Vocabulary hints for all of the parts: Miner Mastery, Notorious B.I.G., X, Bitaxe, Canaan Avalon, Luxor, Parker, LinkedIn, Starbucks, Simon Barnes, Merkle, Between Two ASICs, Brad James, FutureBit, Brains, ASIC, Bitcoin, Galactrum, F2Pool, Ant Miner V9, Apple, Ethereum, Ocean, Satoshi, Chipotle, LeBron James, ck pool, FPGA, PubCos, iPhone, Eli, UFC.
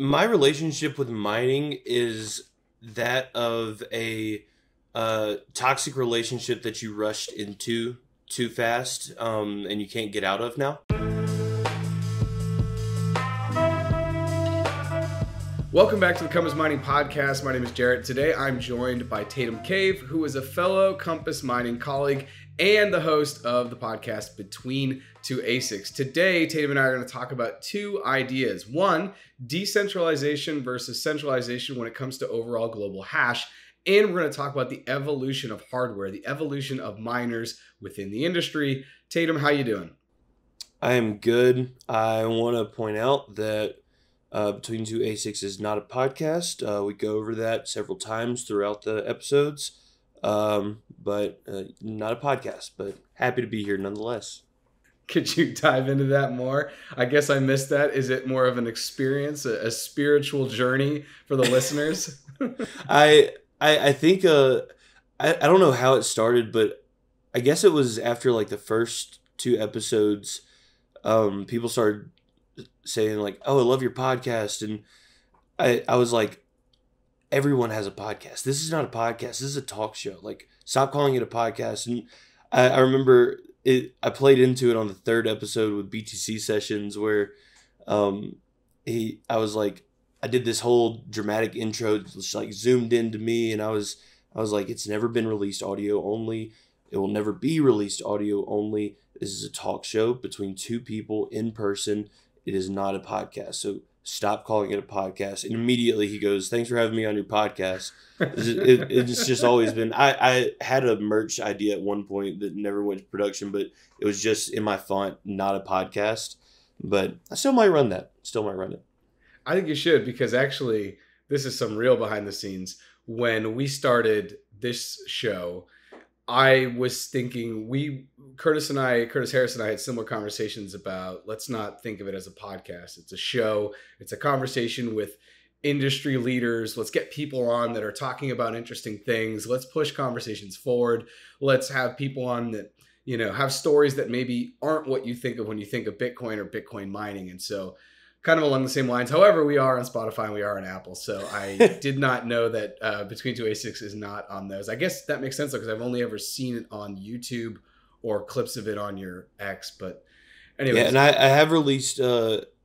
My relationship with mining is that of a toxic relationship that you rushed into too fast and you can't get out of now. Welcome back to the Compass Mining Podcast. My name is Jarrett. Today I'm joined by Tatum Cave, who is a fellow Compass Mining colleague and the host of the podcast Between Two ASICs. Today, Tatum and I are going to talk about two ideas. One, decentralization versus centralization when it comes to overall global hash. And we're going to talk about the evolution of hardware, the evolution of miners within the industry. Tatum, how you doing? I am good. I want to point out that Between Two ASICs is not a podcast. We go over that several times throughout the episodes. But not a podcast, but happy to be here nonetheless. Could you dive into that more? I guess I missed that. Is it more of an experience, a spiritual journey for the listeners? I think, I don't know how it started, but I guess it was after like the first two episodes, people started saying like, oh, I love your podcast. And I was like, everyone has a podcast. This is not a podcast. This is a talk show. Like, stop calling it a podcast. And I remember it. I played into it on the third episode with BTC Sessions, where I was like, I did this whole dramatic intro, just like zoomed into me, and I was like, it's never been released audio only. It will never be released audio only. This is a talk show between two people in person. It is not a podcast. So stop calling it a podcast. And immediately he goes, thanks for having me on your podcast. It's just always been, I had a merch idea at one point that never went to production, but it was just in my font, not a podcast. But I still might run that. I think you should, because actually this is some real behind the scenes. When we started this show, I was thinking Curtis Harris and I had similar conversations about, let's not think of it as a podcast. It's a show. It's a conversation with industry leaders. Let's get people on that are talking about interesting things. Let's push conversations forward. Let's have people on that, you know, have stories that maybe aren't what you think of when you think of Bitcoin or Bitcoin mining. And so kind of along the same lines. However, we are on Spotify and we are on Apple. So I did not know that Between Two ASICs is not on those. I guess that makes sense, though, because I've only ever seen it on YouTube or clips of it on your X. But anyway. Yeah, and I have released,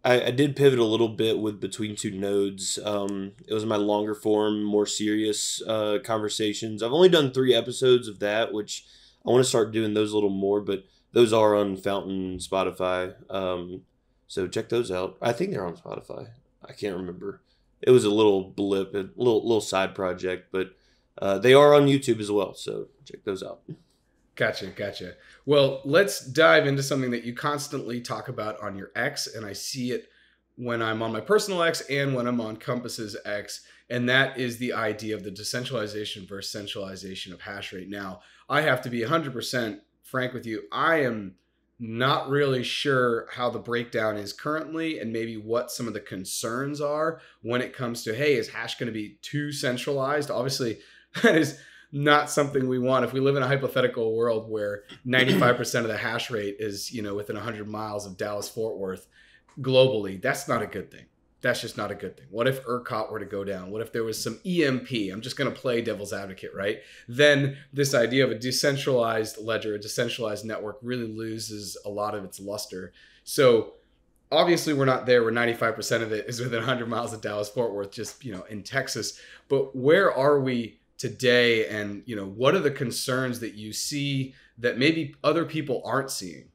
I did pivot a little bit with Between Two Nodes. It was my longer form, more serious conversations. I've only done 3 episodes of that, which I want to start doing those a little more. But those are on Fountain, Spotify. So check those out. I think they're on Spotify. I can't remember. It was a little blip, a little side project, but they are on YouTube as well. So check those out. Gotcha. Well, let's dive into something that you constantly talk about on your X, and I see it when I'm on my personal X and when I'm on Compass's X, and that is the idea of the decentralization versus centralization of hash rate. Now, I have to be 100% frank with you. I am not really sure how the breakdown is currently and maybe what some of the concerns are when it comes to, hey, is hash going to be too centralized? Obviously, that is not something we want. If we live in a hypothetical world where 95% of the hash rate is, you know, within 100 miles of Dallas-Fort Worth globally, that's not a good thing. That's just not a good thing. What if ERCOT were to go down? What if there was some EMP? I'm just going to play devil's advocate, right? Then this idea of a decentralized ledger, a decentralized network really loses a lot of its luster. So obviously we're not there where 95% of it is within 100 miles of Dallas-Fort Worth, just, you know, in Texas. But where are we today? And, you know, what are the concerns that you see that maybe other people aren't seeing?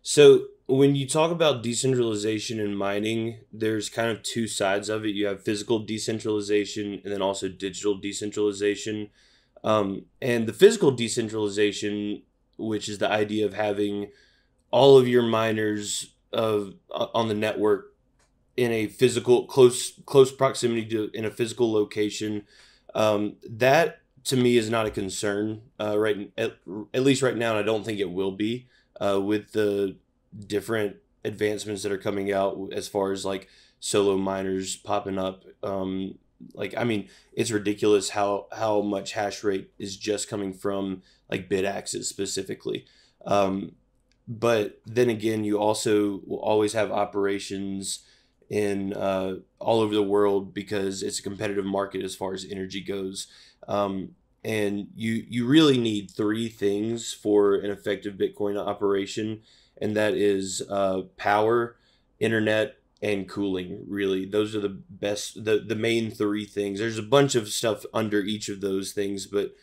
So when you talk about decentralization and mining, there's kind of two sides of it. You have physical decentralization and then also digital decentralization. And the physical decentralization, which is the idea of having all of your miners on the network in a physical, close proximity to in a physical location, that to me is not a concern right at least right now, and I don't think it will be with the different advancements that are coming out as far as like solo miners popping up. Like, I mean, it's ridiculous how much hash rate is just coming from like Bitaxe specifically. But then again, you also will always have operations in all over the world because it's a competitive market as far as energy goes. And you really need three things for an effective Bitcoin operation, and that is power, internet, and cooling. Really, those are the best, the main three things. There's a bunch of stuff under each of those things, but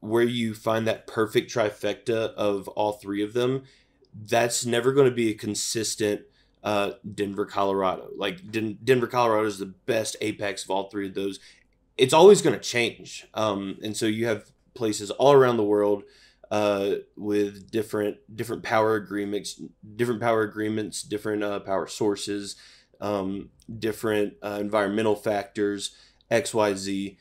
where you find that perfect trifecta of all three of them, that's never going to be a consistent Denver, Colorado. Like Denver, Colorado is the best apex of all three of those. It's always going to change. And so you have places all around the world with different power agreements, different power sources, different environmental factors, XYZ.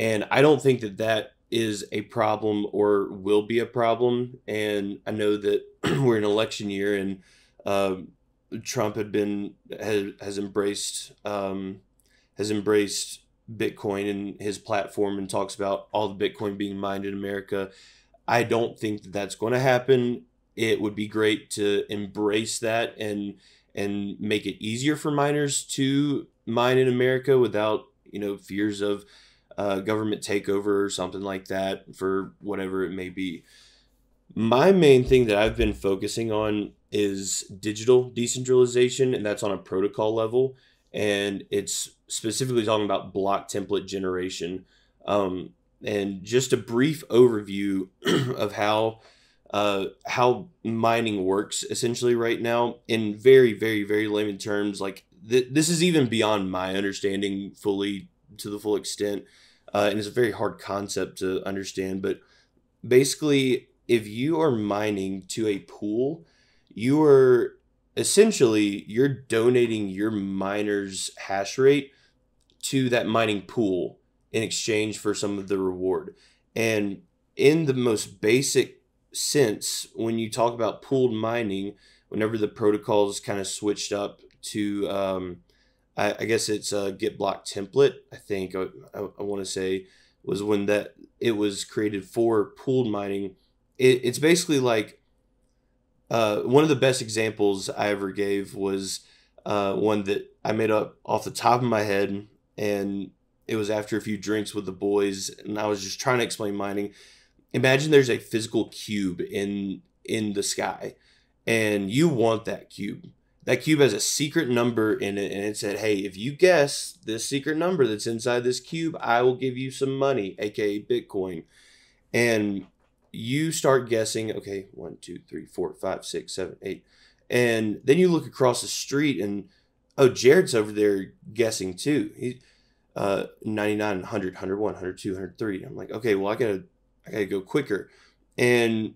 And I don't think that that is a problem or will be a problem. And I know that we're in election year, and Trump has embraced Bitcoin and his platform, and talks about all the Bitcoin being mined in America. I don't think that that's going to happen. It would be great to embrace that and make it easier for miners to mine in America without, fears of government takeover or something like that, for whatever it may be. My main thing that I've been focusing on is digital decentralization, and that's on a protocol level. And it's specifically talking about block template generation. And just a brief overview of how mining works essentially right now in very, very, very layman terms. Like this is even beyond my understanding to the full extent. And it's a very hard concept to understand. But basically, if you are mining to a pool, you are essentially, you're donating your miner's hash rate to that mining pool in exchange for some of the reward. And in the most basic sense, when you talk about pooled mining, whenever the protocols kind of switched up to, I guess it's a Git block template, I think I want to say, was when that it was created for pooled mining. It's basically like, one of the best examples I ever gave was one that I made up off the top of my head, and it was after a few drinks with the boys, and I was just trying to explain mining. Imagine there's a physical cube in the sky, and you want that cube. That cube has a secret number in it, and it said, hey, if you guess this secret number that's inside this cube, I will give you some money, aka Bitcoin. And you start guessing, okay, 1, 2, 3, 4, 5, 6, 7, 8. And then you look across the street and, oh, Jared's over there guessing too. He's 99, 100, 101, 102, 103. I'm like, okay, well, I gotta go quicker. And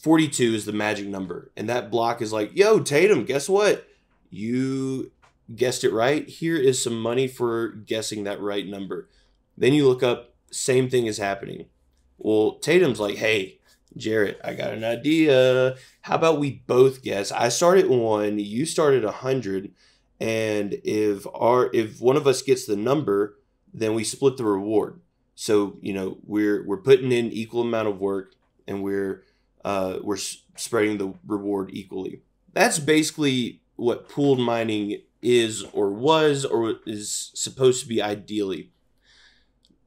42 is the magic number. And that block is like, yo, Tatum, guess what? You guessed it right. Here is some money for guessing that right number. Then you look up, same thing is happening. Well, Tatum's like, hey, Jarrett, I got an idea. How about we both guess? I start at 1, you start at 100, and if one of us gets the number, then we split the reward. So we're putting in equal amount of work, and we're spreading the reward equally. That's basically what pooled mining is, or was, or is supposed to be ideally.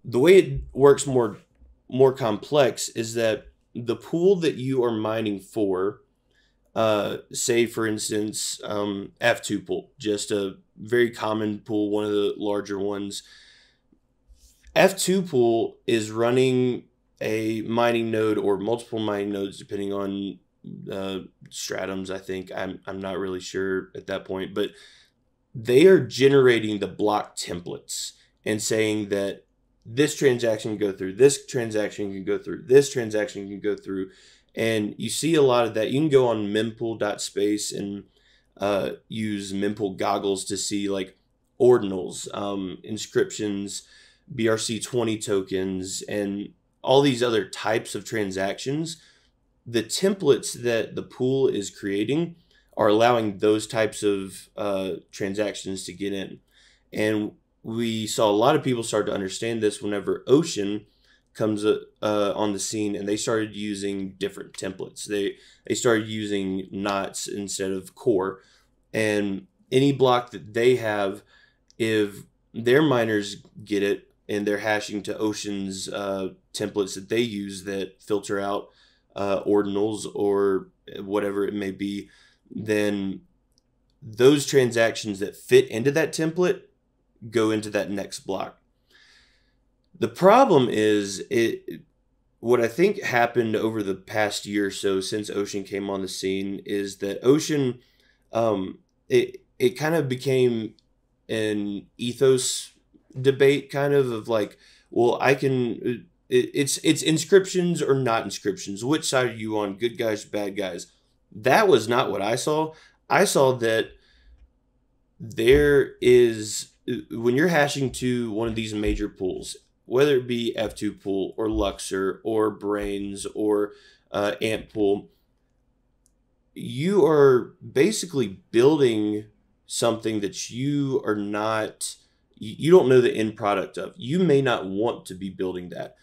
The way it works more complex is that the pool that you are mining for, say for instance, F2Pool, just a very common pool, one of the larger ones. F2Pool is running a mining node or multiple mining nodes, depending on stratums, I think. I'm not really sure at that point, but they are generating the block templates and saying that this transaction can go through, this transaction can go through, this transaction can go through. And you see a lot of that. You can go on mempool.space and use mempool goggles to see like ordinals, inscriptions, BRC20 tokens, and all these other types of transactions. The templates that the pool is creating are allowing those types of transactions to get in. And we saw a lot of people start to understand this whenever Ocean comes on the scene, and they started using different templates. They started using knots instead of core, and any block that they have, if their miners get it and they're hashing to Ocean's templates that they use that filter out ordinals or whatever it may be, then those transactions that fit into that template go into that next block. The problem is what I think happened over the past year or so since Ocean came on the scene is that Ocean, it kind of became an ethos debate of like, well, I can, it's inscriptions or not inscriptions. Which side are you on, good guys, bad guys? That was not what I saw. I saw that there is, when you're hashing to one of these major pools, whether it be F2Pool or Luxor or Brains or AntPool, you are basically building something that you are not, you don't know the end product of. You may not want to be building that.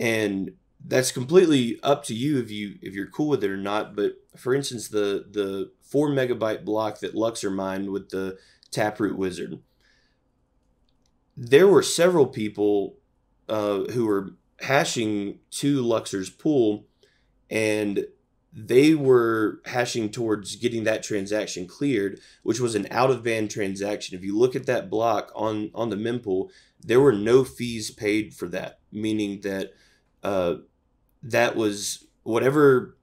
And that's completely up to you if you're cool with it or not. But for instance, the 4 megabyte block that Luxor mined with the Taproot Wizard, there were several people who were hashing to Luxor's pool, and they were hashing towards getting that transaction cleared, which was an out-of-band transaction. If you look at that block on the mempool, there were no fees paid for that, meaning that that was whatever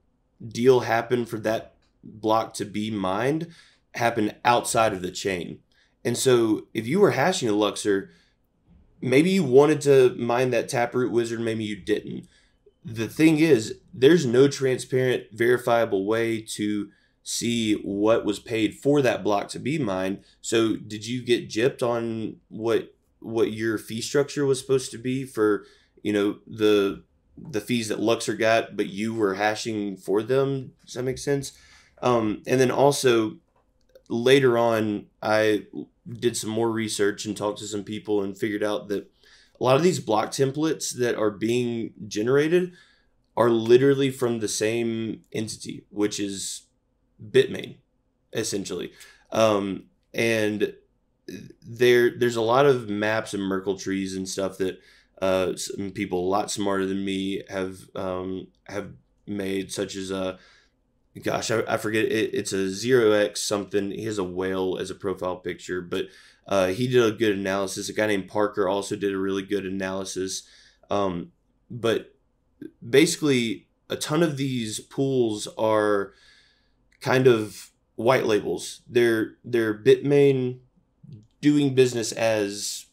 deal happened for that block to be mined happened outside of the chain. And so if you were hashing a Luxor, maybe you wanted to mine that Taproot Wizard, maybe you didn't. The thing is, there's no transparent, verifiable way to see what was paid for that block to be mined. So did you get gypped on what your fee structure was supposed to be for, you know, the fees that Luxor got, but you were hashing for them? Does that make sense? And then also later on, I did some more research and talked to some people and figured out that a lot of these block templates that are being generated are literally from the same entity, which is Bitmain, essentially. And there's a lot of maps and Merkle trees and stuff that some people a lot smarter than me have made, such as gosh, I forget, it's a 0x something. He has a whale as a profile picture, but he did a good analysis. A guy named Parker also did a really good analysis. But basically, a ton of these pools are kind of white labels. They're Bitmain doing business as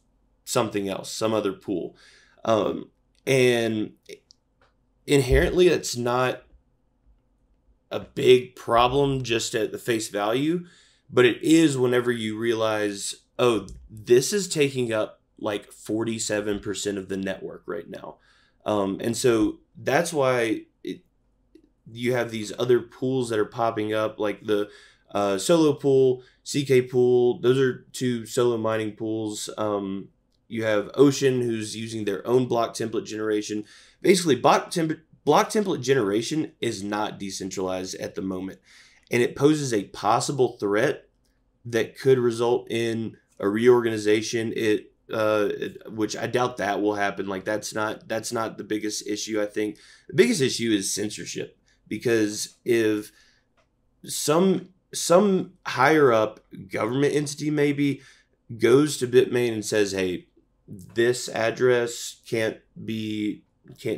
something else, some other pool. And inherently, it's not a big problem just at the face value, but it is whenever you realize, oh, this is taking up like 47% of the network right now. And so that's why you have these other pools that are popping up, like the solo pool, CK pool. Those are two solo mining pools. You have Ocean, who's using their own block template generation. Basically, block template generation is not decentralized at the moment, and it poses a possible threat that could result in a reorganization. Which I doubt that will happen. Like that's not the biggest issue. I think the biggest issue is censorship, because if some higher up government entity maybe goes to Bitmain and says, hey, this address can't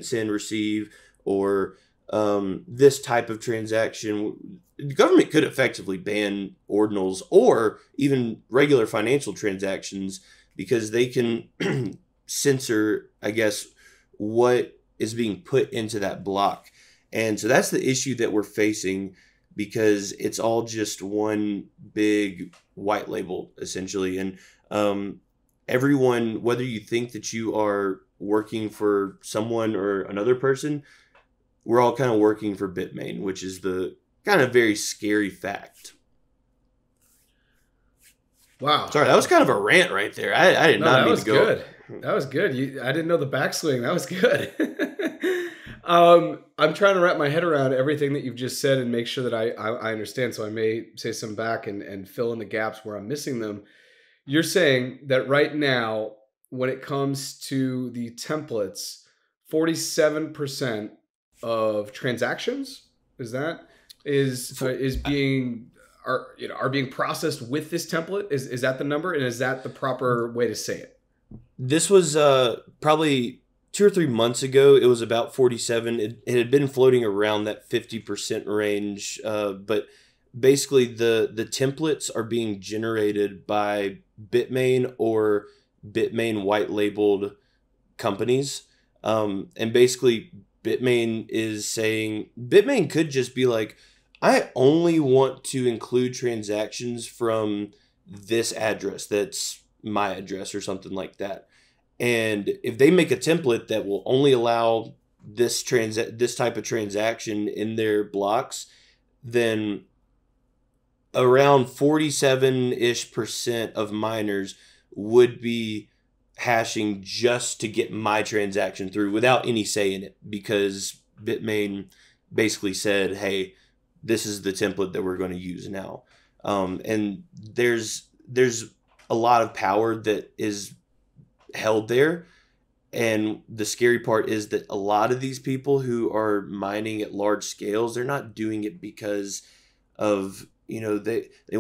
send, receive, or this type of transaction, the government could effectively ban ordinals or even regular financial transactions, because they can censor, I guess, what is being put into that block. And so that's the issue that we're facing, because it's all just one big white label, essentially. And everyone, whether you think that you are working for someone or another person, we're all kind of working for Bitmain, which is the kind of very scary fact. Wow. Sorry, that was kind of a rant right there. I did not mean to go. That was good. That was good. I didn't know the backswing. That was good. I'm trying to wrap my head around everything that you've just said and make sure that I understand. So I may say some back and fill in the gaps where I'm missing them. You're saying that right now, when it comes to the templates, 47% of transactions are being processed with this template. Is that the number, and is that the proper way to say it? This was probably 2 or 3 months ago. It was about 47. It had been floating around that 50% range, but basically the templates are being generated by Bitmain or Bitmain white labeled companies. And basically Bitmain is saying, Bitmain could just be like, I only want to include transactions from this address. That's my address or something like that. And if they make a template that will only allow this type of transaction in their blocks, then around 47-ish% of miners would be hashing just to get my transaction through without any say in it, because Bitmain basically said, hey, this is the template that we're going to use now. And there's a lot of power that is held there. And the scary part is that a lot of these people who are mining at large scales, they're not doing it because of, you know, they're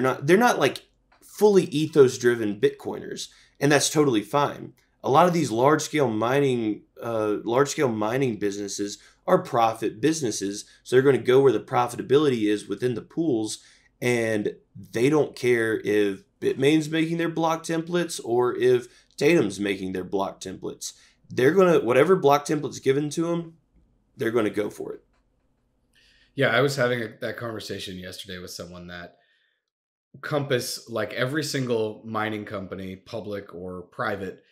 not like fully ethos driven Bitcoiners, and that's totally fine. A lot of these large scale mining businesses are profit businesses. So they're going to go where the profitability is within the pools, and they don't care if Bitmain's making their block templates or if Tatum's making their block templates. They're going to, whatever block template's given to them, they're going to go for it. Yeah. I was having that conversation yesterday with someone that Compass, like every single mining company, public or private,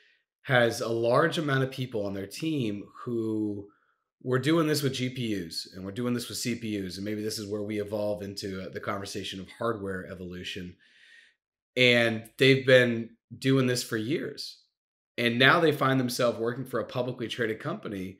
has a large amount of people on their team who were doing this with GPUs and we're doing this with CPUs. And maybe this is where we evolve into the conversation of hardware evolution. And they've been doing this for years. And now they find themselves working for a publicly traded company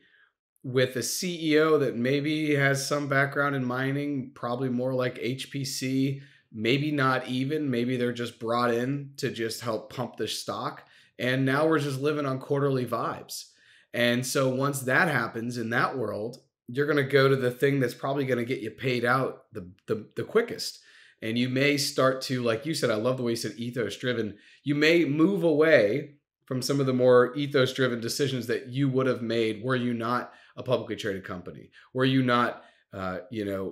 with a CEO that maybe has some background in mining, probably more like HPC. Maybe not even, maybe they're just brought in to just help pump the stock. And now we're just living on quarterly vibes. And so once that happens in that world, you're going to go to the thing that's probably going to get you paid out the quickest. And you may start to, like you said, I love the way you said ethos driven. You may move away from some of the more ethos driven decisions that you would have made were you not a publicly traded company, were you not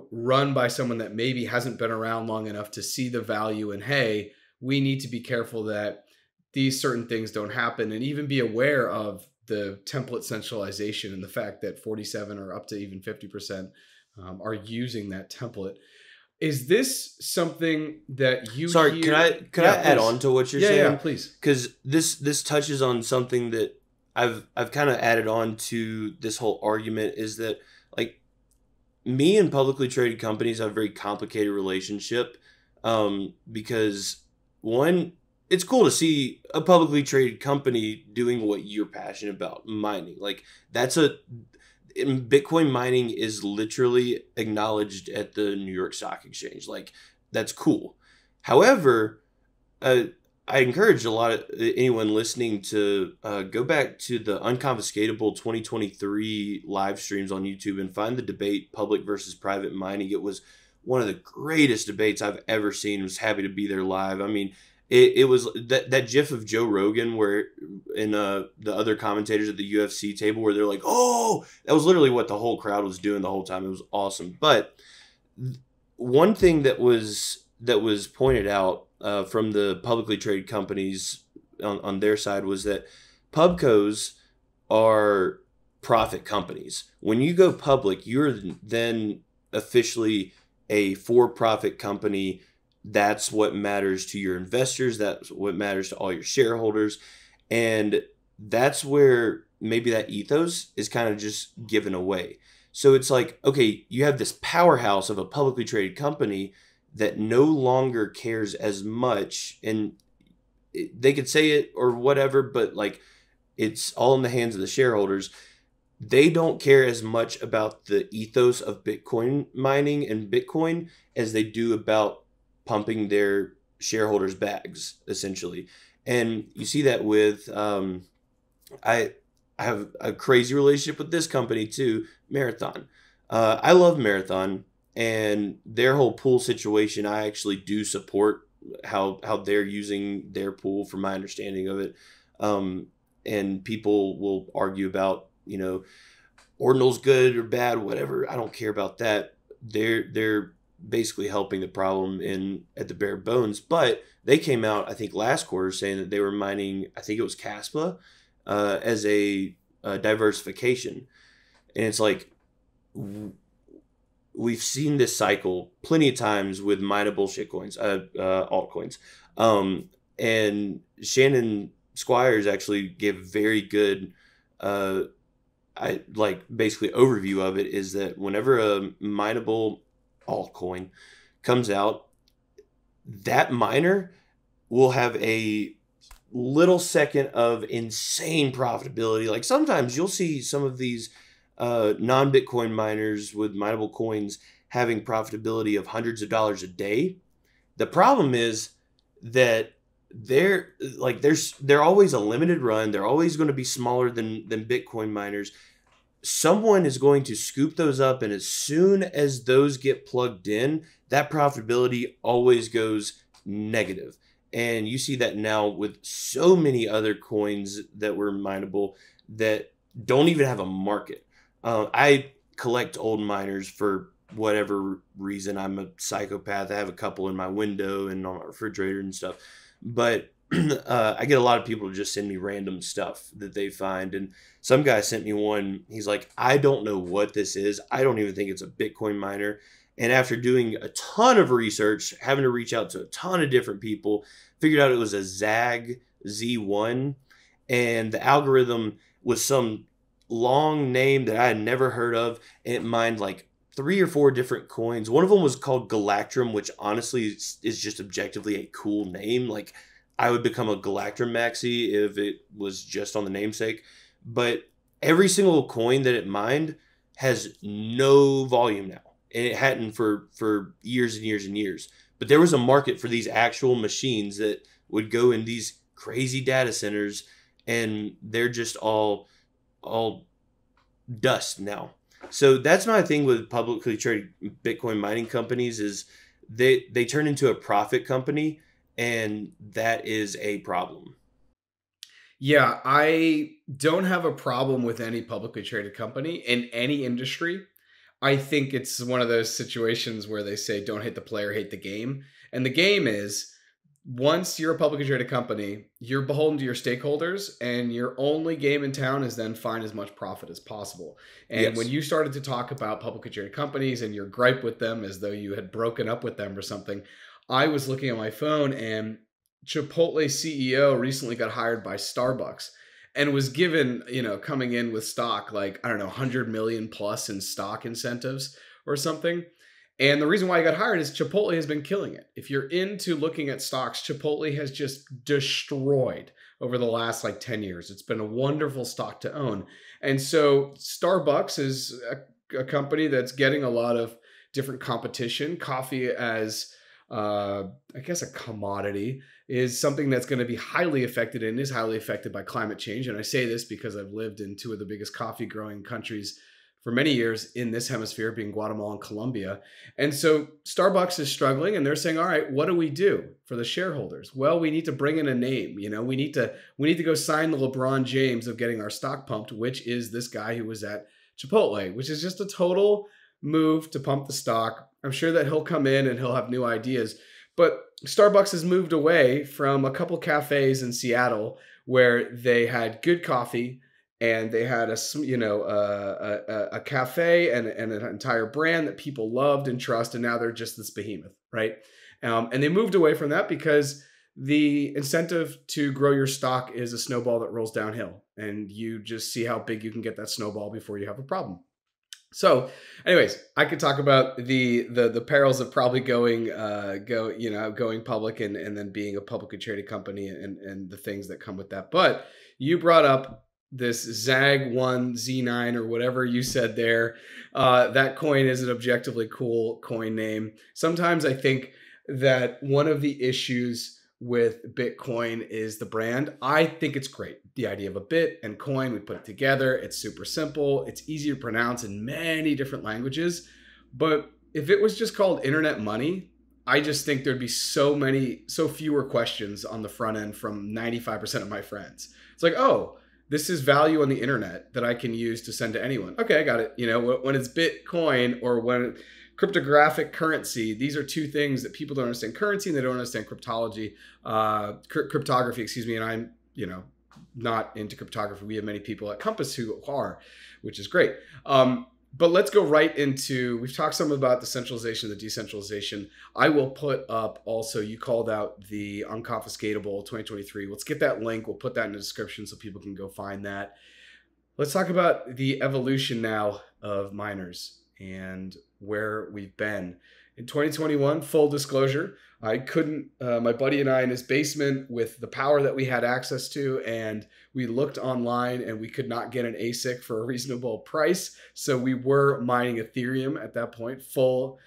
run by someone that maybe hasn't been around long enough to see the value. And hey, we need to be careful that these certain things don't happen, and even be aware of the template centralization and the fact that 47 or up to even 50% are using that template. Is this something that you? Sorry, hear? Can I add on to what you're saying? Yeah, please. Because this touches on something that I've kind of added on to this whole argument, is that, like, me and publicly traded companies have a very complicated relationship, because one, it's cool to see a publicly traded company doing what you're passionate about, mining. Like, that's Bitcoin mining is literally acknowledged at the New York Stock Exchange. Like, that's cool. However, I encourage a lot of anyone listening to go back to the Unconfiscatable 2023 live streams on YouTube and find the debate, public versus private mining. It was one of the greatest debates I've ever seen. I was happy to be there live. I mean, it was that gif of Joe Rogan where in the other commentators at the UFC table where they're like, oh, that was literally what the whole crowd was doing the whole time. It was awesome. But one thing that was pointed out from the publicly traded companies on their side was that PubCos are profit companies. When you go public, you're then officially a for-profit company. That's what matters to your investors. That's what matters to all your shareholders. And that's where maybe that ethos is kind of just given away. So it's like, okay, you have this powerhouse of a publicly traded company that no longer cares as much, and they could say it or whatever, but like, it's all in the hands of the shareholders. they don't care as much about the ethos of Bitcoin mining and Bitcoin as they do about pumping their shareholders' bags, essentially. And you see that with, I have a crazy relationship with this company too, Marathon. I love Marathon and their whole pool situation. I actually do support how they're using their pool from my understanding of it. And people will argue about, you know, ordinal's good or bad, whatever. I don't care about that. They're basically helping the problem at the bare bones. But they came out, I think last quarter, saying that they were mining, I think it was Caspa, as a diversification. And it's like, we've seen this cycle plenty of times with mineable shitcoins, altcoins. And Shannon Squires actually gave very good, basically overview of it, is that whenever a mineable altcoin comes out, that miner will have a little second of insane profitability. Like sometimes you'll see some of these non-Bitcoin miners with mineable coins having profitability of hundreds of dollars a day. The problem is that they're always a limited run. They're always going to be smaller than Bitcoin miners. Someone is going to scoop those up, and as soon as those get plugged in, that profitability always goes negative. And you see that now with so many other coins that were mineable that don't even have a market. I collect old miners for whatever reason. I'm a psychopath. I have a couple in my window and on my refrigerator and stuff. But I get a lot of people to just send me random stuff that they find. And some guy sent me one. He's like, I don't know what this is. I don't even think it's a Bitcoin miner. And after doing a ton of research, having to reach out to a ton of different people, figured out it was a ZAG Z1. And the algorithm was some long name that I had never heard of. And it mined like 3 or 4 different coins. One of them was called Galactrum, which honestly is just objectively a cool name. Like, I would become a Galactrum maxi if it was just on the namesake. But every single coin that it mined has no volume now. And it hadn't for years and years and years. But there was a market for these actual machines that would go in these crazy data centers. And they're just all dust now. So that's my thing with publicly traded Bitcoin mining companies, is they turn into a profit company. And that is a problem. Yeah, I don't have a problem with any publicly traded company in any industry. I think it's one of those situations where they say, don't hate the player, hate the game. And the game is, once you're a publicly traded company, you're beholden to your stakeholders, and your only game in town is then find as much profit as possible. And yes, when you started to talk about publicly traded companies and your gripe with them as though you had broken up with them or something, I was looking at my phone, and Chipotle CEO recently got hired by Starbucks and was given, you know, coming in with stock, like, I don't know, 100 million plus in stock incentives or something. And the reason why he got hired is Chipotle has been killing it. If you're into looking at stocks, Chipotle has just destroyed over the last like 10 years. It's been a wonderful stock to own. And so Starbucks is a company that's getting a lot of different competition. Coffee as I guess a commodity is something that's going to be highly affected and is highly affected by climate change. And I say this because I've lived in two of the biggest coffee growing countries for many years in this hemisphere, being Guatemala and Colombia. And so Starbucks is struggling, and they're saying, all right, what do we do for the shareholders? Well, we need to bring in a name. You know, we need to go sign the LeBron James of getting our stock pumped, which is this guy who was at Chipotle, which is just a total move to pump the stock. I'm sure that he'll come in and he'll have new ideas. But Starbucks has moved away from a couple cafes in Seattle where they had good coffee, and they had a cafe and an entire brand that people loved and trust. And now they're just this behemoth, right? And they moved away from that because the incentive to grow your stock is a snowball that rolls downhill, and you just see how big you can get that snowball before you have a problem. So anyways, I could talk about the perils of probably going public and then being a publicly traded company and the things that come with that. But you brought up this ZAG1 Z9 or whatever you said there. That coin is an objectively cool coin name. Sometimes I think that one of the issues with Bitcoin is the brand. I think it's great. The idea of a bit and coin, we put it together. It's super simple. It's easy to pronounce in many different languages. But if it was just called internet money, I just think there'd be so fewer questions on the front end from 95% of my friends. It's like, oh, this is value on the internet that I can use to send to anyone. Okay, I got it. You know, when it's Bitcoin or when cryptographic currency, these are two things that people don't understand currency and they don't understand cryptology, cryptography, excuse me. And I'm, you know, not into cryptography. We have many people at Compass who are, which is great. But let's go right into, we've talked some about the centralization, the decentralization. I will put up also, you called out the Unconfiscatable 2023. Let's get that link. We'll put that in the description so people can go find that. Let's talk about the evolution now of miners and where we've been. In 2021, full disclosure, I couldn't, my buddy and I in his basement with the power that we had access to, and we looked online and we could not get an ASIC for a reasonable price. So we were mining Ethereum at that point, full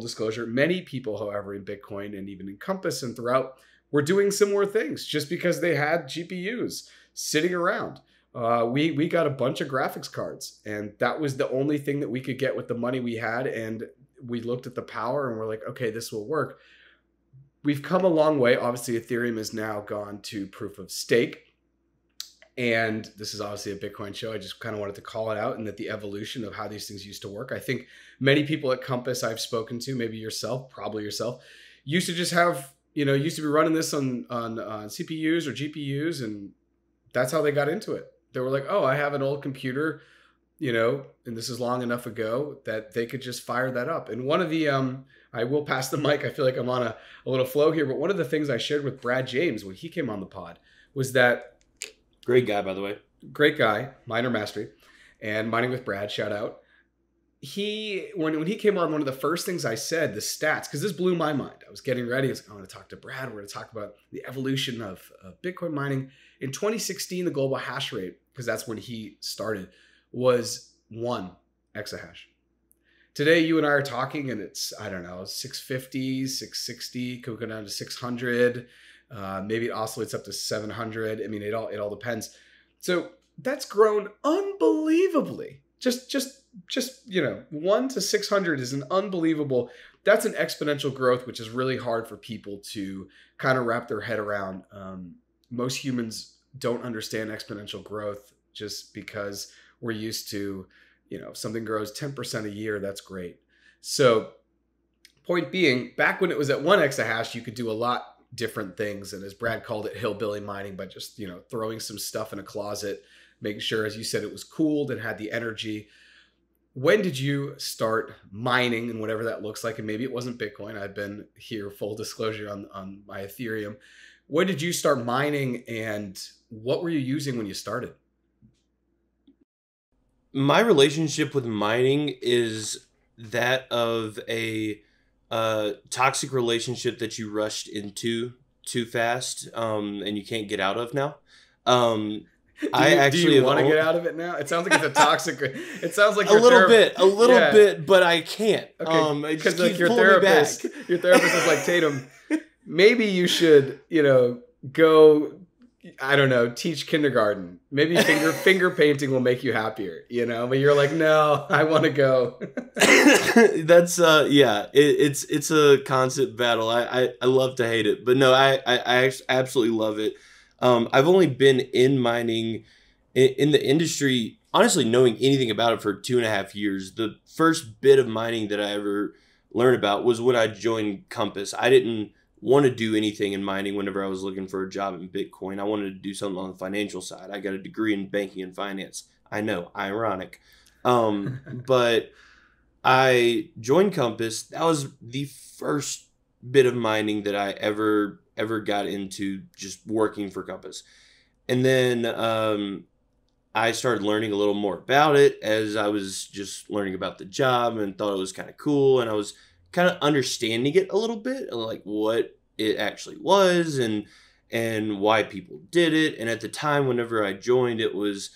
disclosure. Many people, however, in Bitcoin and even in Compass and throughout were doing similar things just because they had GPUs sitting around. We got a bunch of graphics cards and that was the only thing that we could get with the money we had. And we looked at the power and we're like, okay, this will work. We've come a long way. Obviously, Ethereum has now gone to proof of stake. And this is obviously a Bitcoin show. I just kind of wanted to call it out and that the evolution of how these things used to work. I think many people at Compass I've spoken to, maybe yourself, probably yourself, used to just have, you know, used to be running this on CPUs or GPUs. And that's how they got into it. They were like, oh, I have an old computer, you know, and this is long enough ago that they could just fire that up. And one of the, I will pass the mic. I feel like I'm on a little flow here. But one of the things I shared with Brad James when he came on the pod was that. Great guy, by the way. Great guy, Miner Mastery and Mining with Brad, shout out. He, when he came on, one of the first things I said, the stats, because this blew my mind. I was getting ready. I was like, I'm going to talk to Brad. We're going to talk about the evolution of Bitcoin mining. In 2016, the global hash rate, because that's when he started, was 1 exahash. Today, you and I are talking, and it's, I don't know, 650, 660, could go down to 600. Maybe it oscillates up to 700. I mean, it all depends. So that's grown unbelievably. Just you know, 1 to 600 is an unbelievable, that's an exponential growth, which is really hard for people to kind of wrap their head around. Most humans don't understand exponential growth just because we're used to, you know, if something grows 10% a year, that's great. So point being, back when it was at 1 exahash, you could do a lot different things. And as Brad called it, hillbilly mining by just, you know, throwing some stuff in a closet, making sure, as you said, it was cooled and had the energy. When did you start mining and whatever that looks like? And maybe it wasn't Bitcoin. I've been here, full disclosure, on my Ethereum. When did you start mining and what were you using when you started? My relationship with mining is that of a toxic relationship that you rushed into too fast and you can't get out of now. Do you want to get out of it now? It sounds like it's a toxic. It sounds like a little bit, but I can't. Okay, because like your therapist is like, Tatum, maybe you should, you know, go. I don't know, teach kindergarten. Maybe finger painting will make you happier, you know. But you're like, no, I want to go. That's yeah. It's a constant battle. I love to hate it, but no, I absolutely love it. I've only been in mining in the industry, honestly, knowing anything about it for 2.5 years. The first bit of mining that I ever learned about was when I joined Compass. I didn't want to do anything in mining whenever I was looking for a job in Bitcoin. I wanted to do something on the financial side. I got a degree in banking and finance. I know, ironic. But I joined Compass. That was the first bit of mining that I ever got into, just working for Compass. And then I started learning a little more about it as I was just learning about the job and thought it was kind of cool. And I was kind of understanding it a little bit, like what it actually was. And and why people did it. And at the time, whenever I joined, it was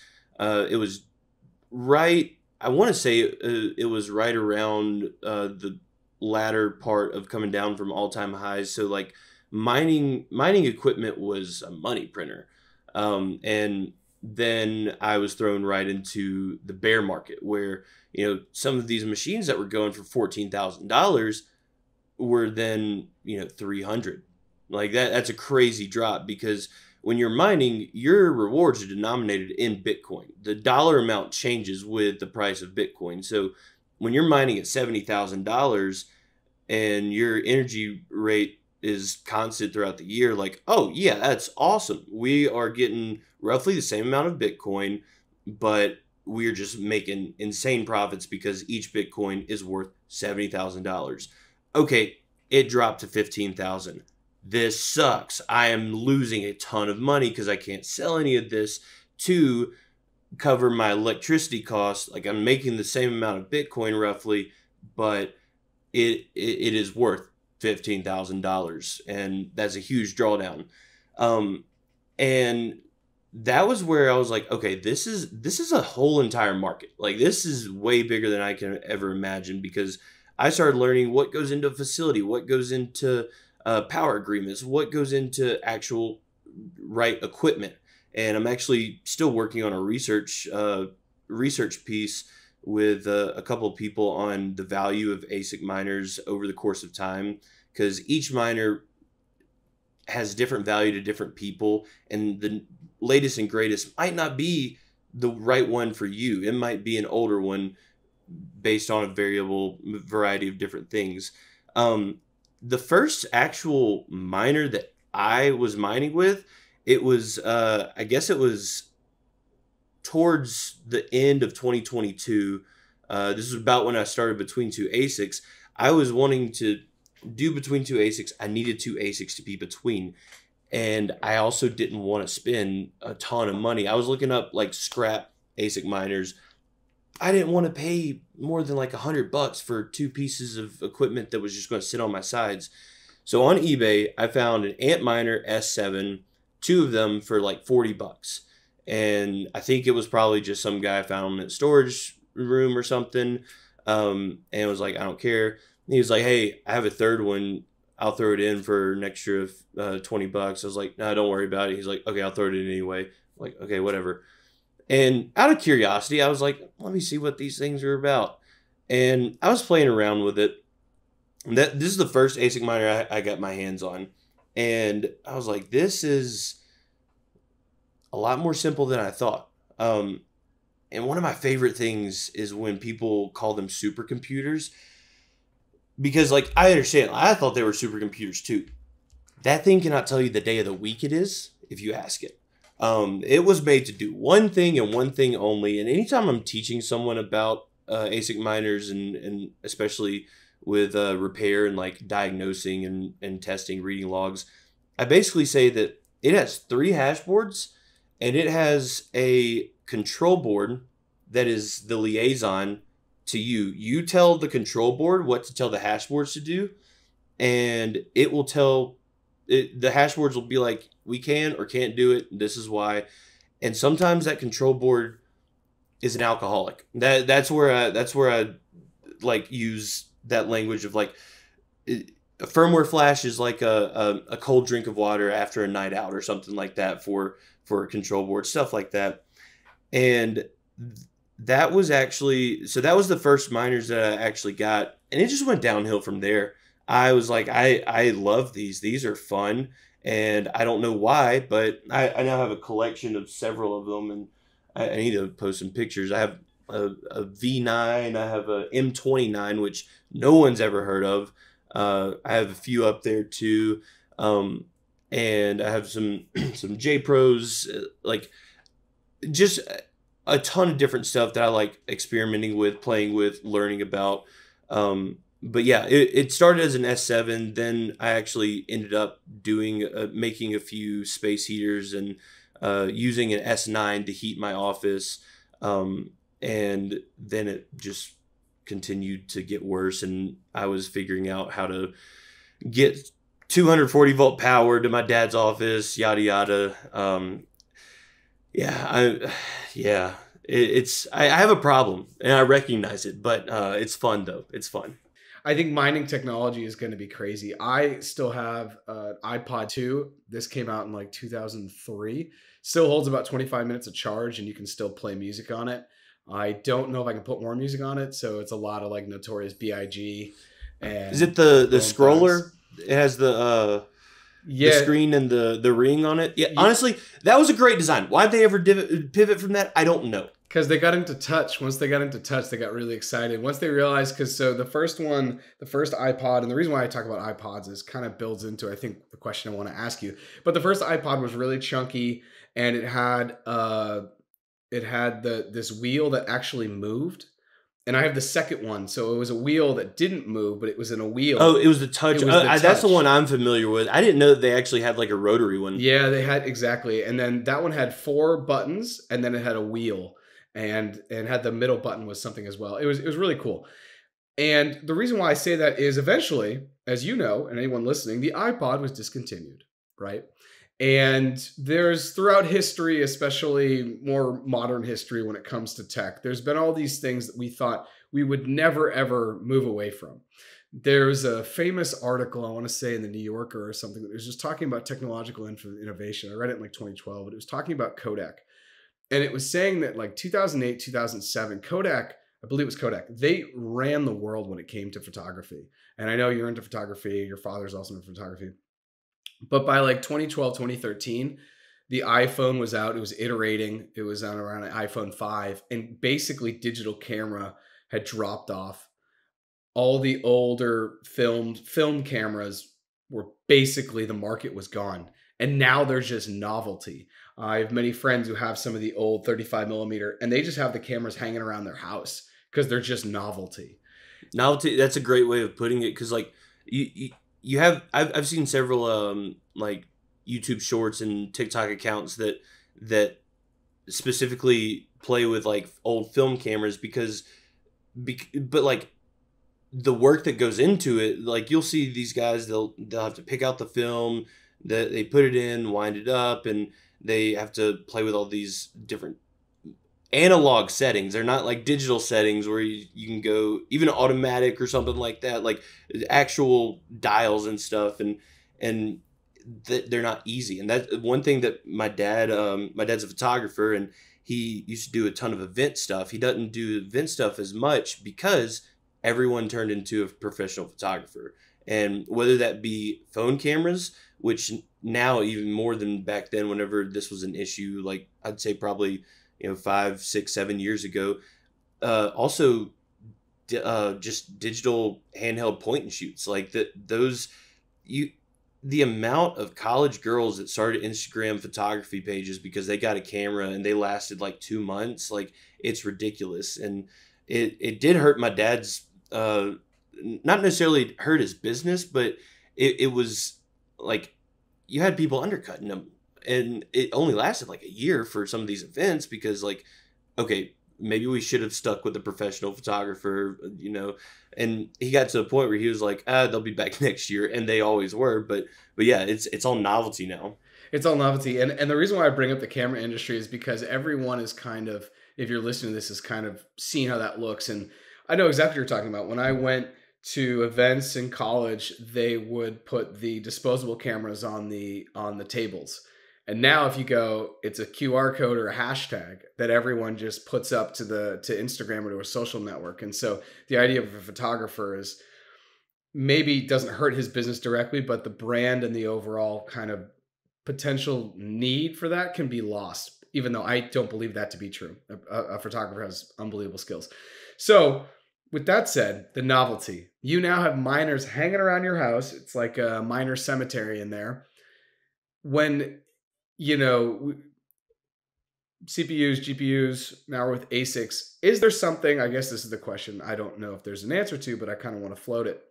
right. I want to say it was right around the latter part of coming down from all-time highs. So like mining equipment was a money printer, and then I was thrown right into the bear market where, you know, some of these machines that were going for $14,000 were then, you know, $300. Like that's a crazy drop, because when you're mining, your rewards are denominated in Bitcoin. The dollar amount changes with the price of Bitcoin. So when you're mining at $70,000 and your energy rate is constant throughout the year, like, oh yeah, that's awesome. We are getting roughly the same amount of Bitcoin, but we're just making insane profits because each Bitcoin is worth $70,000. Okay, it dropped to $15,000. This sucks. I am losing a ton of money because I can't sell any of this to cover my electricity costs. Like, I'm making the same amount of Bitcoin roughly, but it is worth $15,000, and that's a huge drawdown. And that was where I was like, okay, this is a whole entire market. Like, this is way bigger than I can ever imagine, because I started learning what goes into a facility, what goes into power agreements, what goes into actual right equipment. And I'm actually still working on a research piece with a couple of people on the value of ASIC miners over the course of time, because each miner has different value to different people, and the latest and greatest might not be the right one for you. It might be an older one based on a variety of different things. The first actual miner that I was mining with, it was, I guess it was towards the end of 2022. This is about when I started Between Two ASICs. I was wanting to do Between Two ASICs. I needed two ASICs to be between. And I also didn't want to spend a ton of money. I was looking up like scrap ASIC miners. I didn't want to pay more than like $100 for two pieces of equipment that was just going to sit on my sides. So on eBay, I found an Antminer S7, two of them for like $40. And I think it was probably just some guy found in a storage room or something. And was like, I don't care. And he was like, hey, I have a third one. I'll throw it in for an extra $20. I was like, no, don't worry about it. He's like, okay, I'll throw it in anyway. I'm like, okay, whatever. And out of curiosity, I was like, let me see what these things are about. And I was playing around with it. This is the first ASIC miner I got my hands on. And I was like, this is a lot more simple than I thought. And one of my favorite things is when people call them supercomputers. Because, like, I understand. I thought they were supercomputers, too. That thing cannot tell you the day of the week it is if you ask it. It was made to do one thing and one thing only. And anytime I'm teaching someone about ASIC miners and especially with repair and like diagnosing and testing, reading logs, I basically say that it has three hash boards and it has a control board that is the liaison to you. You tell the control board what to tell the hash boards to do, and it will tell the hash boards will be like, we can or can't do it. This is why. And sometimes that control board is an alcoholic. That's where I like use that language of like a firmware flash is like a cold drink of water after a night out or something like that for a control board, stuff like that. And that was actually, so that was the first miners that I actually got. And it just went downhill from there. I was like, I love these. These are fun. And I don't know why, but I now have a collection of several of them. And I need to post some pictures. I have a V9. I have a M29, which no one's ever heard of. I have a few up there too. And I have some, some J Pros, like just a ton of different stuff that I like experimenting with, playing with, learning about. But yeah, it started as an S7. Then I actually ended up making a few space heaters and using an S9 to heat my office. And then it just continued to get worse. And I was figuring out how to get 240 volt power to my dad's office, yada yada. I have a problem and I recognize it, but it's fun though. It's fun. I think mining technology is going to be crazy. I still have an iPod 2. This came out in like 2003. Still holds about 25 minutes of charge and you can still play music on it. I don't know if I can put more music on it. So it's a lot of like Notorious B.I.G. And is it the scroller? It has the screen and the ring on it. Yeah, honestly, that was a great design. Why'd they ever pivot from that? I don't know. Because they got into touch. Once they got into touch, they got really excited. Once they realized, because so the first iPod, and the reason why I talk about iPods is kind of builds into, I think, the question I want to ask you. But the first iPod was really chunky, and it had this wheel that actually moved. And I have the second one. So it was a wheel that didn't move, but it was in a wheel. Oh, it was the touch. That's the one I'm familiar with. I didn't know that they actually had like a rotary one. Yeah, they had. Exactly. And then that one had four buttons and then it had a wheel and had the middle button was something as well. It was really cool. And the reason why I say that is eventually, as you know, and anyone listening, the iPod was discontinued, right? And there's throughout history, especially more modern history when it comes to tech, there's been all these things that we thought we would never, ever move away from. There's a famous article, I want to say in the New Yorker or something, that was just talking about technological innovation. I read it in like 2012, but it was talking about Kodak. And it was saying that like 2008, 2007, Kodak, I believe it was Kodak, they ran the world when it came to photography. And I know you're into photography. Your father's also into photography. But by like 2012, 2013, the iPhone was out. It was iterating. It was on around an iPhone 5. And basically digital camera had dropped off. All the older film cameras were basically, the market was gone. And now there's just novelty. I have many friends who have some of the old 35 millimeter and they just have the cameras hanging around their house because they're just novelty. Novelty, that's a great way of putting it, because like you have, I've seen several like YouTube shorts and TikTok accounts that specifically play with like old film cameras but like the work that goes into it, like you'll see these guys, they'll have to pick out the film that they put it in, wind it up, and they have to play with all these different analog settings. They're not like digital settings where you can go even automatic or something like that, like actual dials and stuff, and they're not easy. And that's one thing that my dad's a photographer, and he used to do a ton of event stuff. He doesn't do event stuff as much because everyone turned into a professional photographer. And whether that be phone cameras, which now even more than back then, whenever this was an issue, like I'd say probably 5, 6, 7 years ago, also just digital handheld point and shoots like that. The amount of college girls that started Instagram photography pages because they got a camera and they lasted like 2 months, like it's ridiculous. And it did hurt my dad's, not necessarily hurt his business, but it was like you had people undercutting him. And it only lasted like a year for some of these events because like, okay, maybe we should have stuck with a professional photographer, and he got to a point where he was like, they'll be back next year. And they always were. But yeah, it's all novelty now. It's all novelty. And the reason why I bring up the camera industry is because everyone is kind of, if you're listening to this, is kind of seeing how that looks. And I know exactly what you're talking about. When I went to events in college, they would put the disposable cameras on the tables. And now if you go, it's a QR code or a hashtag that everyone just puts up to Instagram or to a social network. And so the idea of a photographer is maybe doesn't hurt his business directly, but the brand and the overall kind of potential need for that can be lost, even though I don't believe that to be true. A photographer has unbelievable skills. So with that said, the novelty, you now have miners hanging around your house. It's like a miner cemetery in there. When CPUs, GPUs, now with ASICs, is there something, I guess this is the question I don't know if there's an answer to, but I kind of want to float it.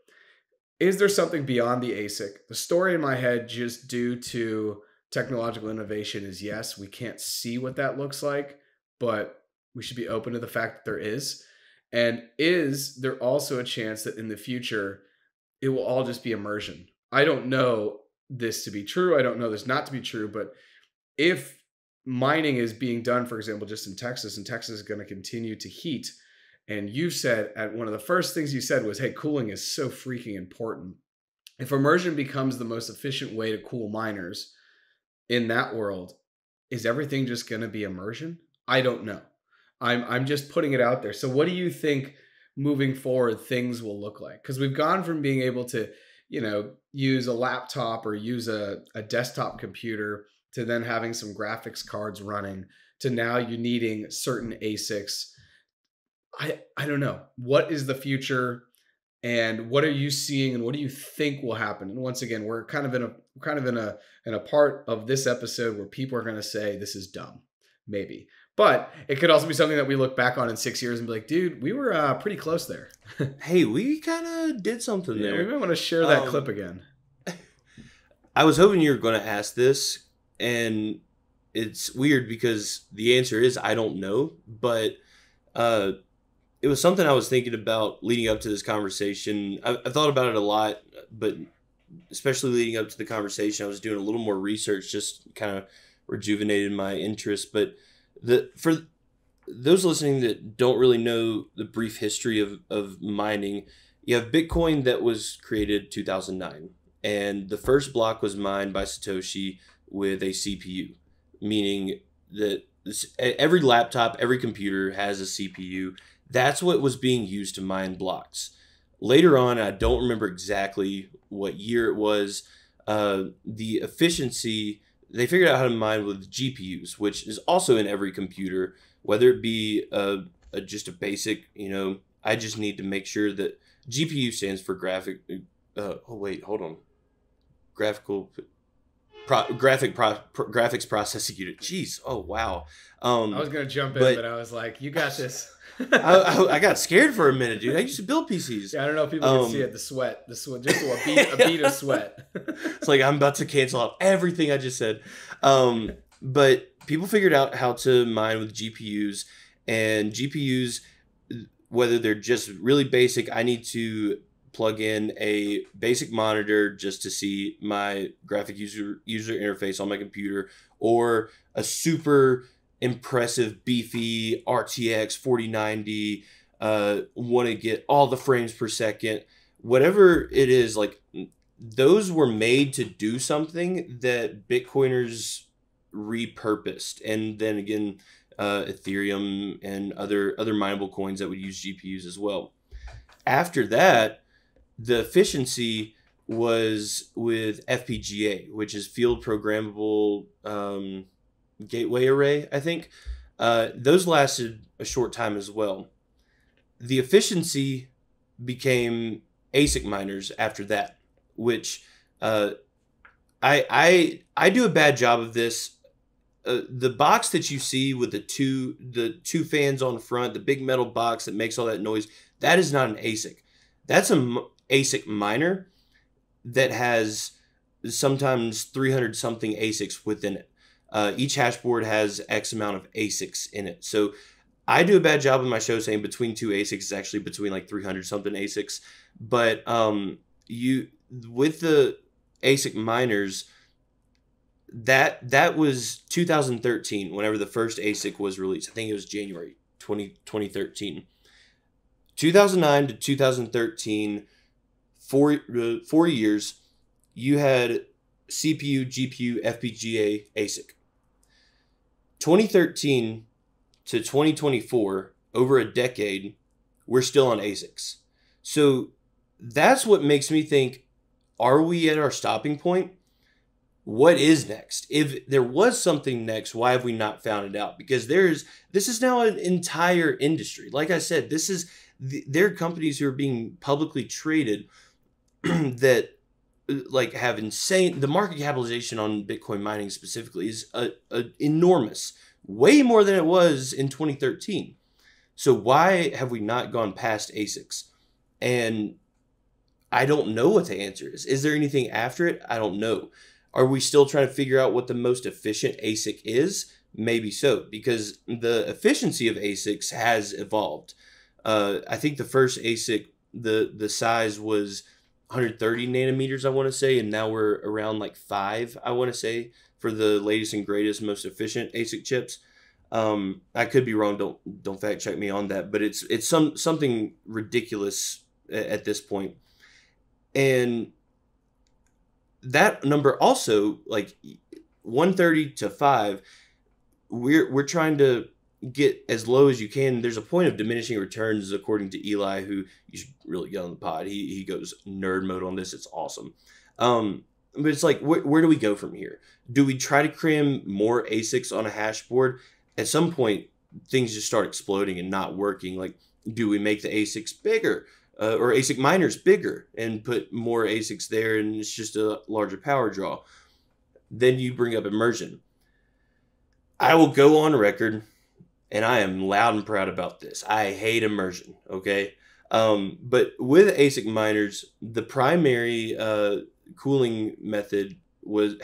Is there something beyond the ASIC? The story in my head, just due to technological innovation, is yes, we can't see what that looks like, but we should be open to the fact that there is. And is there also a chance that in the future, it will all just be immersion? I don't know this to be true. I don't know this not to be true. But if mining is being done, for example, just in Texas, and Texas is going to continue to heat, and you said, at one of the first things you said was, hey, cooling is so freaking important. If immersion becomes the most efficient way to cool miners in that world, is everything just going to be immersion? I don't know. I'm just putting it out there. So what do you think moving forward things will look like? Because we've gone from being able to, you know, use a laptop or use a desktop computer to then having some graphics cards running to now you needing certain ASICs. I don't know. What is the future, and what are you seeing, and what do you think will happen? And once again, we're kind of in a part of this episode where people are going to say this is dumb, maybe. But it could also be something that we look back on in 6 years and be like, dude, we were pretty close there. Hey, we kind of did something there. We might want to share that clip again. I was hoping you were going to ask this, and it's weird because the answer is I don't know. But it was something I was thinking about leading up to this conversation. I thought about it a lot, but especially leading up to the conversation, I was doing a little more research, just kind of rejuvenated my interest. But for those listening that don't really know the brief history of mining, you have Bitcoin that was created 2009. And the first block was mined by Satoshi with a CPU, meaning that every laptop, every computer has a CPU. That's what was being used to mine blocks. Later on, I don't remember exactly what year it was, the efficiency... They figured out how to mine with GPUs, which is also in every computer, whether it be just a basic, you know, I just need to make sure that GPU stands for graphic. Graphics processing unit. Jeez. Oh, wow. I was going to jump in, but I was like, you got this. I got scared for a minute, dude. I used to build PCs. Yeah, I don't know if people can see it. The sweat, just a bead of sweat. It's like I'm about to cancel out everything I just said. But people figured out how to mine with GPUs, and GPUs, whether they're just really basic, I need to plug in a basic monitor just to see my graphic user interface on my computer, or a super impressive, beefy RTX 4090, want to get all the frames per second, whatever it is. Like, those were made to do something that Bitcoiners repurposed. And then again, Ethereum and other mineable coins that would use GPUs as well. After that, the efficiency was with FPGA, which is field programmable gateway array, I think. Those lasted a short time as well. The efficiency became ASIC miners after that, which I do a bad job of this. The box that you see with the two fans on front, the big metal box that makes all that noise, that is not an ASIC. That's an ASIC miner that has sometimes 300 something ASICs within it. Each hash board has X amount of ASICs in it. So I do a bad job in my show saying between two ASICs is actually between like 300 something ASICs. But with the ASIC miners, that was 2013, whenever the first ASIC was released. I think it was January 2013. 2009 to 2013, four years, you had CPU, GPU, FPGA, ASIC. 2013 to 2024, over a decade, we're still on ASICs. So that's what makes me think, are we at our stopping point? What is next? If there was something next, why have we not found it out? Because this is now an entire industry. Like I said, there are companies who are being publicly traded that like have insane, the market capitalization on Bitcoin mining specifically is enormous, way more than it was in 2013. So why have we not gone past ASICs? And I don't know what the answer is. Is there anything after it? I don't know. Are we still trying to figure out what the most efficient ASIC is? Maybe so, because the efficiency of ASICs has evolved. I think the first ASIC, the size was 130 nanometers, I want to say, and now we're around like 5, I want to say, for the latest and greatest, most efficient ASIC chips. I could be wrong. Don't fact check me on that, but it's something ridiculous at this point. And that number also, like 130 to 5, we're trying to get as low as you can. There's a point of diminishing returns, according to Eli, who you should really get on the pod. He goes nerd mode on this. It's awesome. But it's like, where do we go from here? Do we try to cram more ASICs on a hash board? At some point, things just start exploding and not working. Like, do we make the ASICs bigger, or ASIC miners bigger, and put more ASICs there, and it's just a larger power draw? Then you bring up immersion. I will go on record, and I am loud and proud about this. I hate immersion, okay? But with ASIC miners, the primary cooling method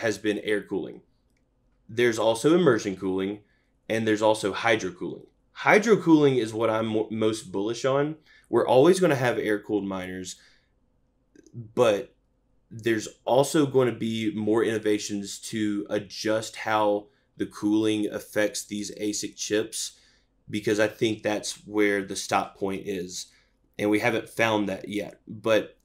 has been air cooling. There's also immersion cooling, and there's also hydro cooling. Hydro cooling is what I'm most bullish on. We're always going to have air-cooled miners, but there's also going to be more innovations to adjust how the cooling affects these ASIC chips, because I think that's where the stop point is, and we haven't found that yet. But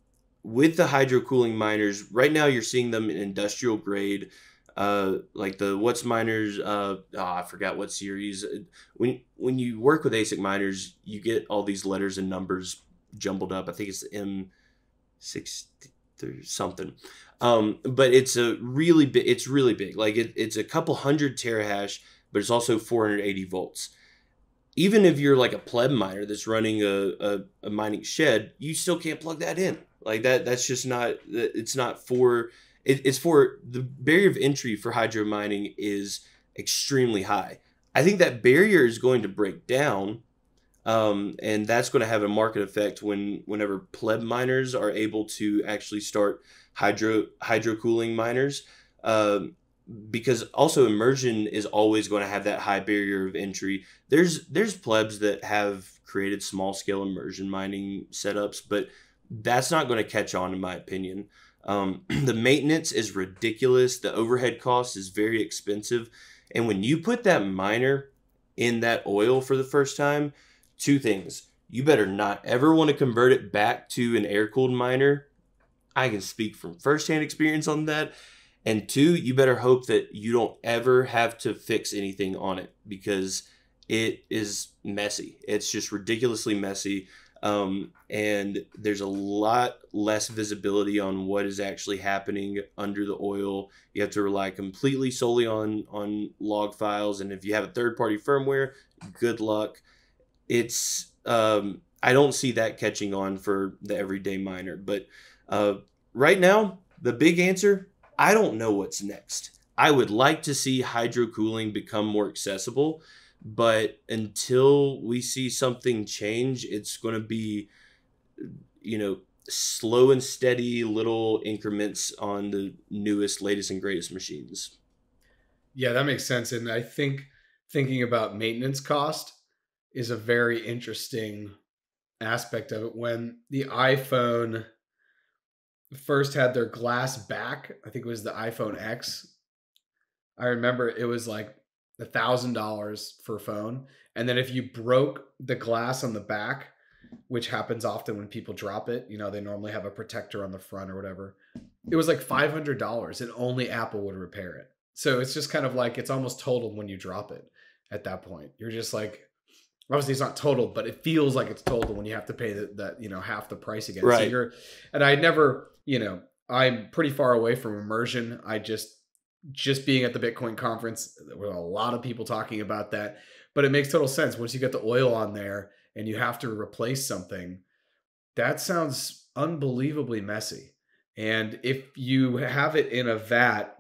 with the hydro cooling miners, right now you're seeing them in industrial grade, like the What's miners. I forgot what series. When you work with ASIC miners, you get all these letters and numbers jumbled up. I think it's the M6 or something. But it's really big. Like it's a couple hundred terahash, but it's also 480 volts. Even if you're like a pleb miner that's running a mining shed, you still can't plug that in. Like that's just not, it's not for, it's for, the barrier of entry for hydro mining is extremely high. I think that barrier is going to break down, and that's going to have a market effect whenever pleb miners are able to actually start hydro cooling miners, because also immersion is always going to have that high barrier of entry. There's plebs that have created small scale immersion mining setups, but that's not going to catch on, in my opinion. The maintenance is ridiculous. The overhead cost is very expensive. And when you put that miner in that oil for the first time, two things. You better not ever want to convert it back to an air-cooled miner. I can speak from firsthand experience on that. And two, you better hope that you don't ever have to fix anything on it, because it is messy. It's just ridiculously messy. And there's a lot less visibility on what is actually happening under the oil. You have to rely completely solely on log files. And if you have a third-party firmware, good luck. It's, I don't see that catching on for the everyday miner, but, right now, the big answer, I don't know what's next. I would like to see hydro cooling become more accessible, but until we see something change, it's going to be, you know, slow and steady little increments on the newest, latest, and greatest machines. Yeah, that makes sense. And I think thinking about maintenance cost is a very interesting aspect of it. When the iPhone first had their glass back, I think it was the iPhone X, I remember it was like $1,000 for a phone. And then if you broke the glass on the back, which happens often when people drop it, you know, they normally have a protector on the front or whatever, it was like $500 and only Apple would repair it. So it's just kind of like, it's almost totaled when you drop it at that point. You're just like, obviously it's not totaled, but it feels like it's totaled when you have to pay that, you know, half the price again. Right. So I never, you know, I'm pretty far away from immersion. I just being at the Bitcoin conference, there were a lot of people talking about that, but it makes total sense. Once you get the oil on there and you have to replace something, that sounds unbelievably messy. And if you have it in a vat,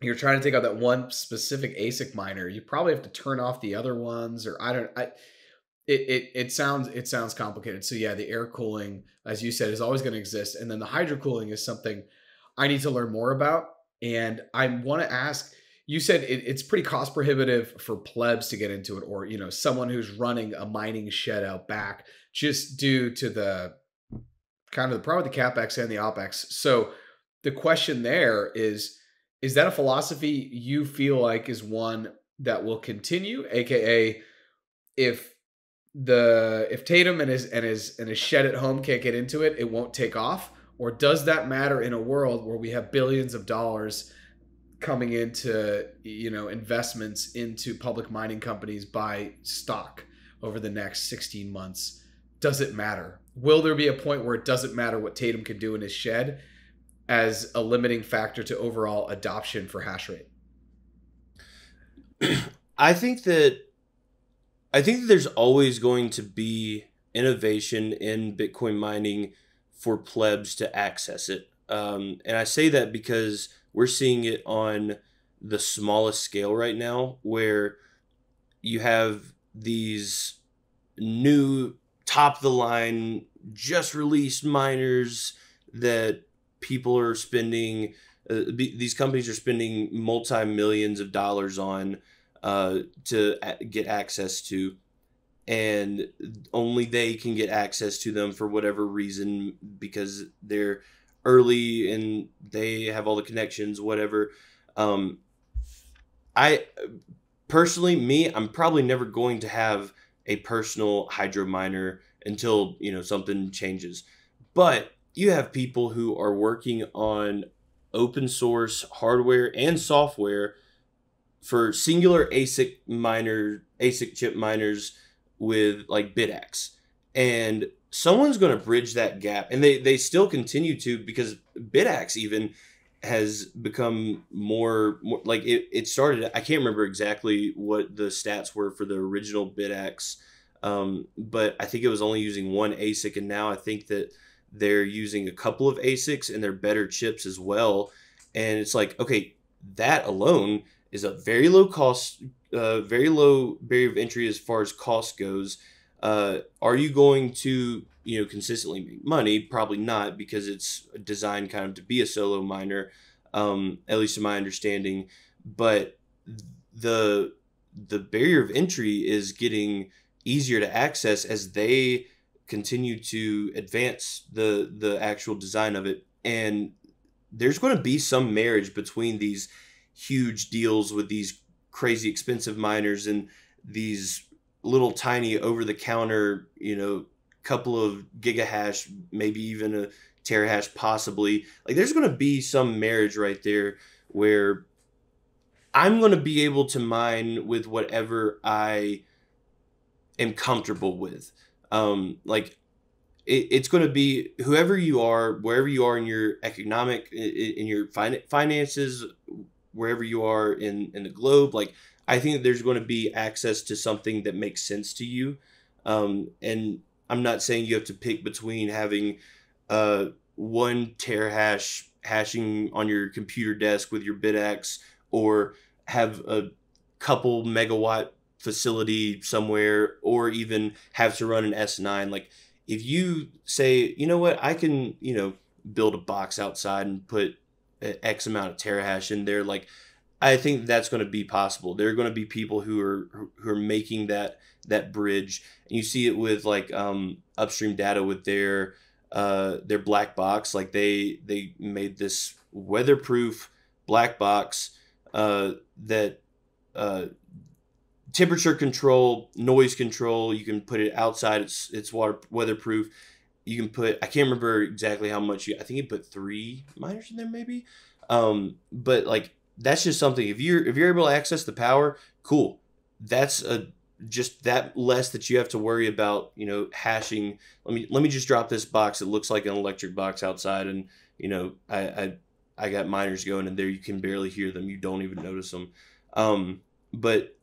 you're trying to take out that one specific ASIC miner, you probably have to turn off the other ones, or it sounds complicated. So yeah, the air cooling, as you said, is always going to exist. And then the hydro cooling is something I need to learn more about. And I want to ask, you said it's pretty cost prohibitive for plebs to get into it, or, you know, someone who's running a mining shed out back, just due to the kind of the problem with the CapEx and the OpEx. So the question there is that a philosophy you feel like is one that will continue? AKA, if Tatum and his shed at home can't get into it, it won't take off? Or does that matter in a world where we have billions of dollars coming into, you know, investments into public mining companies by stock over the next 16 months? Does it matter? Will there be a point where it doesn't matter what Tatum can do in his shed as a limiting factor to overall adoption for hash rate? I think that there's always going to be innovation in Bitcoin mining for plebs to access it. And I say that because we're seeing it on the smallest scale right now, where you have these new top of the line, just released miners that people are spending, these companies are spending multi-millions of dollars on to get access to, and only they can get access to them for whatever reason, because they're early and they have all the connections, whatever. I personally, I'm probably never going to have a personal hydro miner until, you know, something changes. But you have people who are working on open source hardware and software for singular ASIC chip miners with like Bitaxe, and someone's going to bridge that gap. And they still continue to, because Bitaxe even has become more like it started. I can't remember exactly what the stats were for the original Bitaxe, but I think it was only using one ASIC. And now I think that they're using a couple of ASICs, and they're better chips as well. And it's like, okay, that alone is a very low cost, very low barrier of entry as far as cost goes. Are you going to, you know, consistently make money? Probably not, because it's designed kind of to be a solo miner, at least in my understanding. But the barrier of entry is getting easier to access as they continue to advance the actual design of it. And there's going to be some marriage between these huge deals with these crazy expensive miners and these little tiny over-the-counter, you know, couple of gigahash, maybe even a terahash possibly. Like, there's going to be some marriage right there where I'm going to be able to mine with whatever I am comfortable with. Like, it's going to be whoever you are, wherever you are in your economic, in your finances, wherever you are in the globe. Like, I think that there's going to be access to something that makes sense to you. And I'm not saying you have to pick between having 1 terahash hashing on your computer desk with your Bitaxe, or have a couple megawatt facility somewhere, or even have to run an S9. Like, if you say, you know what, I can, you know, build a box outside and put X amount of terahash in there, like, I think that's going to be possible. There are going to be people who are making that bridge, and you see it with like Upstream Data with their black box. Like, they made this weatherproof black box that temperature control, noise control. You can put it outside. It's weatherproof. You can put, I can't remember exactly how much I think you put 3 miners in there maybe, but like, that's just something. If you're able to access the power, cool. That's just that less that you have to worry about, you know, hashing. Let me just drop this box. It looks like an electric box outside, and you know, I got miners going in there. You can barely hear them. You don't even notice them. But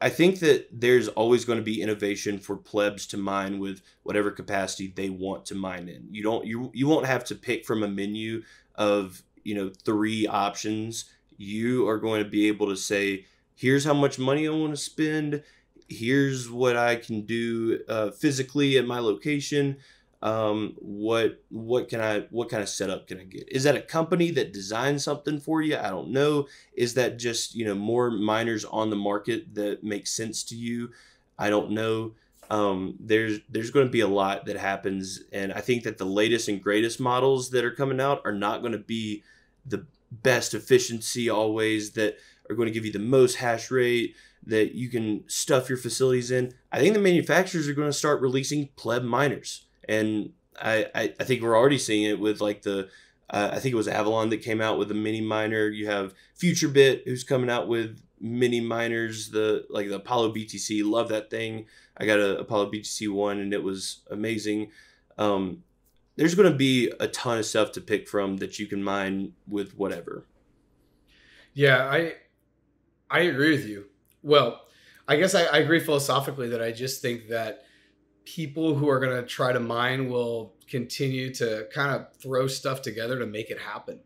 I think that there's always going to be innovation for plebs to mine with whatever capacity they want to mine in. You won't have to pick from a menu of, you know, 3 options. You are going to be able to say, here's how much money I want to spend. Here's what I can do physically at my location. What kind of setup can I get? Is that a company that designs something for you? I don't know. Is that just, you know, more miners on the market that make sense to you? I don't know. There's going to be a lot that happens. And I think that the latest and greatest models that are coming out are not going to be the best efficiency always, that are going to give you the most hash rate that you can stuff your facilities in. I think the manufacturers are going to start releasing pleb miners. And I think we're already seeing it with like the, I think it was Avalon that came out with a mini miner. You have FutureBit who's coming out with mini miners, like the Apollo BTC. Love that thing. I got a Apollo BTC one and it was amazing. There's going to be a ton of stuff to pick from that you can mine with whatever. Yeah, I agree with you. Well, I guess I agree philosophically that I just think that people who are going to try to mine will continue to kind of throw stuff together to make it happen,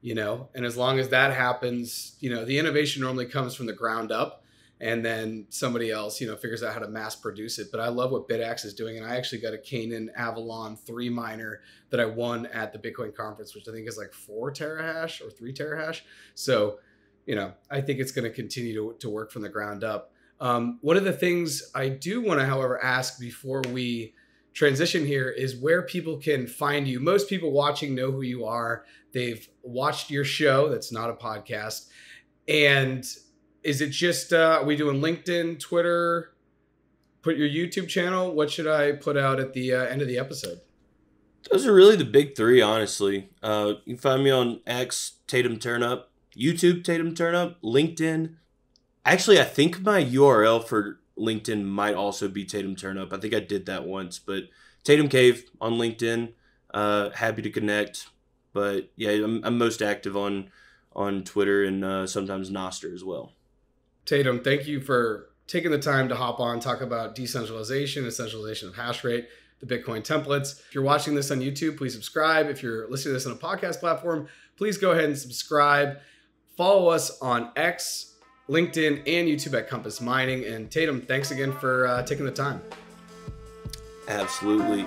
you know? And as long as that happens, you know, the innovation normally comes from the ground up and then somebody else, you know, figures out how to mass produce it. But I love what Bitaxe is doing. And I actually got a Canaan Avalon 3 miner that I won at the Bitcoin conference, which I think is like 4 terahash or 3 terahash. So, you know, I think it's going to continue to work from the ground up. One of the things I do want to, however, ask before we transition here is where people can find you. Most people watching know who you are. They've watched your show. That's not a podcast. And is it just, are we doing LinkedIn, Twitter, put your YouTube channel? What should I put out at the end of the episode? Those are really the big three, honestly. You can find me on X, Tatum Turnup, YouTube, Tatum Turnup, LinkedIn. Actually, I think my URL for LinkedIn might also be Tatum Turnup. I think I did that once, but Tatum Cave on LinkedIn. Happy to connect. But yeah, I'm most active on Twitter and sometimes Noster as well. Tatum, thank you for taking the time to hop on, talk about decentralization and centralization of hash rate, the Bitcoin templates. If you're watching this on YouTube, please subscribe. If you're listening to this on a podcast platform, please go ahead and subscribe. Follow us on X, LinkedIn, and YouTube at Compass Mining. And Tatum, thanks again for taking the time. Absolutely.